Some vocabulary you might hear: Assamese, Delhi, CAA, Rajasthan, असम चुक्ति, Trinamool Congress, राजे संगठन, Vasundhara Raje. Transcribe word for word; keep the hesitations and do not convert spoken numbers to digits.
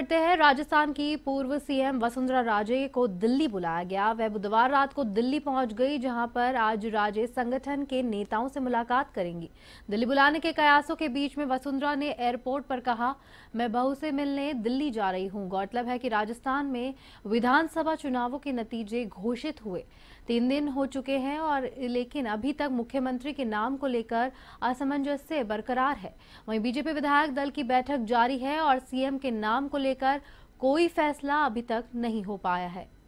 करते हैं। राजस्थान की पूर्व सीएम वसुंधरा राजे को दिल्ली बुलाया गया। वह बुधवार रात को दिल्ली पहुंच गई, जहां पर आज राजे संगठन के नेताओं से मुलाकात करेंगी। दिल्ली बुलाने के कयासों के बीच में वसुंधरा ने एयरपोर्ट पर कहा, मैं बहू से मिलने दिल्ली जा रही हूं। गौरतलब है कि राजस्थान में विधानसभा चुनावों के नतीजे घोषित हुए तीन दिन हो चुके हैं और लेकिन अभी तक मुख्यमंत्री के नाम को लेकर असमंजस्य बरकरार है। वहीं बीजेपी विधायक दल की बैठक जारी है और सीएम के नाम को लेकर कोई फैसला अभी तक नहीं हो पाया है।